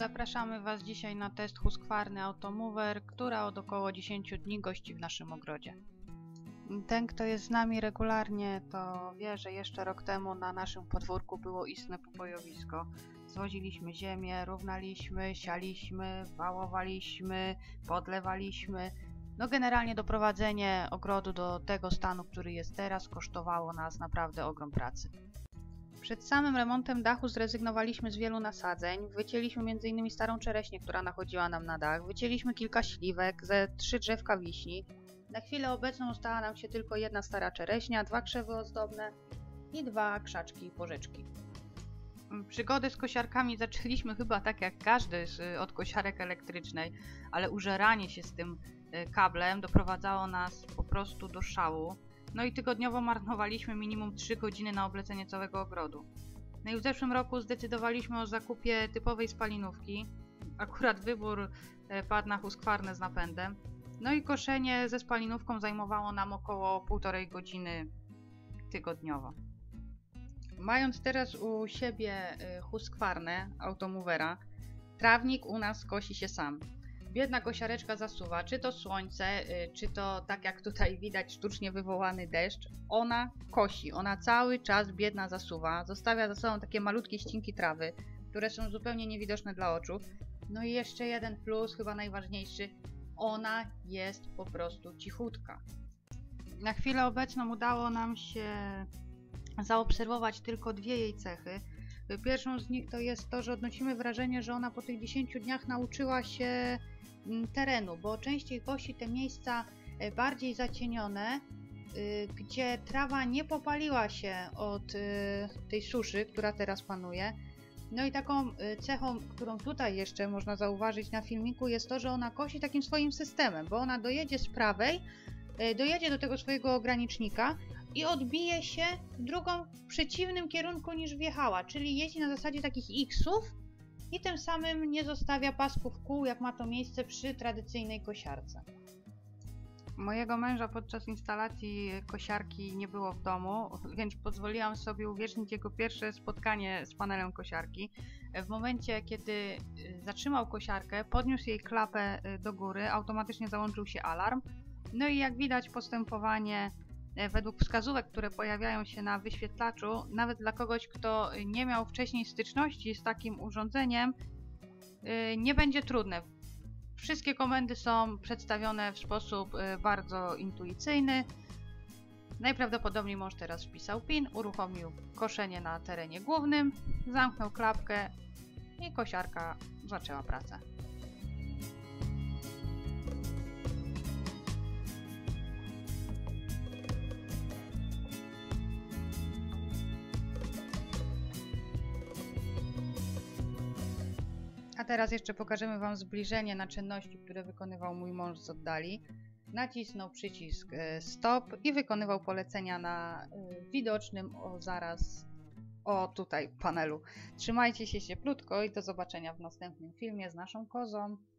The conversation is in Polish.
Zapraszamy Was dzisiaj na test Husqvarny Automower, która od około 10 dni gości w naszym ogrodzie. Ten, kto jest z nami regularnie, to wie, że jeszcze rok temu na naszym podwórku było istne pobojowisko. Zwoziliśmy ziemię, równaliśmy, sialiśmy, wałowaliśmy, podlewaliśmy. No generalnie doprowadzenie ogrodu do tego stanu, który jest teraz, kosztowało nas naprawdę ogrom pracy. Przed samym remontem dachu zrezygnowaliśmy z wielu nasadzeń, wycięliśmy m.in. starą czereśnię, która nachodziła nam na dach, wycięliśmy kilka śliwek, ze 3 drzewka wiśni. Na chwilę obecną została nam się tylko jedna stara czereśnia, 2 krzewy ozdobne i 2 krzaczki i porzeczki. Przygody z kosiarkami zaczęliśmy chyba tak jak każdy od kosiarek elektrycznej, ale użeranie się z tym kablem doprowadzało nas po prostu do szału. No i tygodniowo marnowaliśmy minimum 3 godziny na oblecenie całego ogrodu. No i w zeszłym roku zdecydowaliśmy o zakupie typowej spalinówki. Akurat wybór padł na Husqvarnę z napędem. No i koszenie ze spalinówką zajmowało nam około 1,5 godziny tygodniowo. Mając teraz u siebie Husqvarnę Automowera, trawnik u nas kosi się sam. Biedna kosiareczka zasuwa, czy to słońce, czy to, tak jak tutaj widać, sztucznie wywołany deszcz. Ona kosi, ona cały czas biedna zasuwa, zostawia za sobą takie malutkie ścinki trawy, które są zupełnie niewidoczne dla oczu. No i jeszcze jeden plus, chyba najważniejszy, ona jest po prostu cichutka. Na chwilę obecną udało nam się zaobserwować tylko 2 jej cechy. Pierwszą z nich to jest to, że odnosimy wrażenie, że ona po tych 10 dniach nauczyła się terenu, bo częściej kosi te miejsca bardziej zacienione, gdzie trawa nie popaliła się od tej suszy, która teraz panuje. No i taką cechą, którą tutaj jeszcze można zauważyć na filmiku, jest to, że ona kosi takim swoim systemem, bo ona dojedzie z prawej, dojedzie do tego swojego ogranicznika i odbije się w drugą, w przeciwnym kierunku niż wjechała, czyli jeździ na zasadzie takich X-ów i tym samym nie zostawia pasków kół, jak ma to miejsce przy tradycyjnej kosiarce. Mojego męża podczas instalacji kosiarki nie było w domu, więc pozwoliłam sobie uwiecznić jego pierwsze spotkanie z panelem kosiarki. W momencie, kiedy zatrzymał kosiarkę, podniósł jej klapę do góry, automatycznie załączył się alarm. No i jak widać, postępowanie według wskazówek, które pojawiają się na wyświetlaczu, nawet dla kogoś, kto nie miał wcześniej styczności z takim urządzeniem, nie będzie trudne. Wszystkie komendy są przedstawione w sposób bardzo intuicyjny. Najprawdopodobniej mąż teraz wpisał PIN, uruchomił koszenie na terenie głównym, zamknął klapkę i kosiarka zaczęła pracę. A teraz jeszcze pokażemy Wam zbliżenie na czynności, które wykonywał mój mąż z oddali. Nacisnął przycisk stop i wykonywał polecenia na widocznym tutaj panelu. Trzymajcie się cieplutko i do zobaczenia w następnym filmie z naszą kozą.